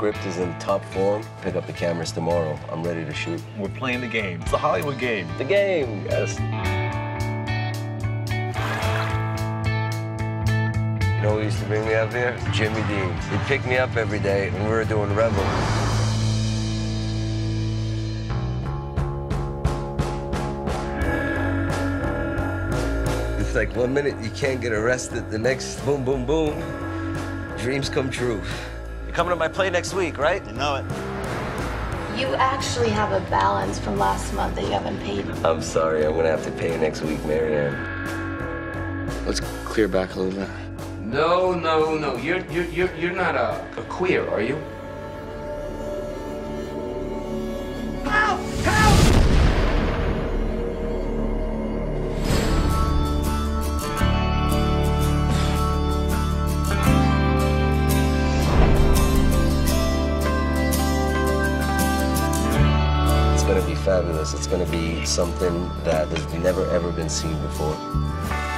script is in top form. Pick up the cameras tomorrow. I'm ready to shoot. We're playing the game. It's the Hollywood game. The game, yes. You know who used to bring me up here? Jimmy Dean. He'd pick me up every day, and we were doing Rebel. It's like 1 minute you can't get arrested, the next boom, boom, boom. Dreams come true. You're coming to my play next week, right? You know it. You actually have a balance from last month that you haven't paid. I'm sorry, I'm gonna have to pay you next week, Marianne. Let's clear back a little bit. No, no, no. You're not a queer, are you? It's going to be fabulous. It's going to be something that has never, ever been seen before.